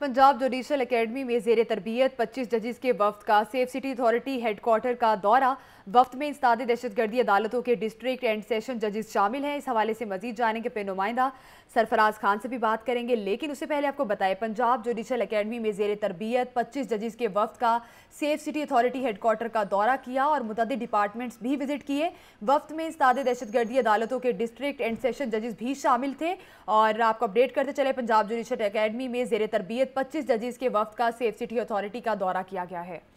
Punjab judicial academy में ज़ेरे तरबियत 25 जजेस के वफ्त का सेफ सिटी अथॉरिटी हेडक्वार्टर का दौरा। वफ्त में इंसदाद दहशतगर्दी अदालतों के डिस्ट्रिक्ट एंड सेशन जजेस शामिल हैं। इस हवाले से मजीद जानेंगे पे नुमाइंदा सरफराज खान से भी बात करेंगे, लेकिन उससे पहले आपको बताएं, पंजाब जुडिशल एकेडमी में ज़ेरे तरबियत 25 जजेस के वफ्त का सेफ सिटी अथॉरिटी हेडक्वार्टर का दौरा किया और मुतअद्दिद डिपार्टमेंट्स भी विजिट किए। वफ्त में इंसदाद दहशतगर्दी अदालतों के डिस्ट्रिक्ट एंड सेशन जजेस भी शामिल थे। और आपको अपडेट करते चले, पंजाब जुडिशल एकेडमी में ज़ेरे तरबियत 25 जजेस के वफ्त का सेफ सिटी अथॉरिटी का दौरा किया गया है।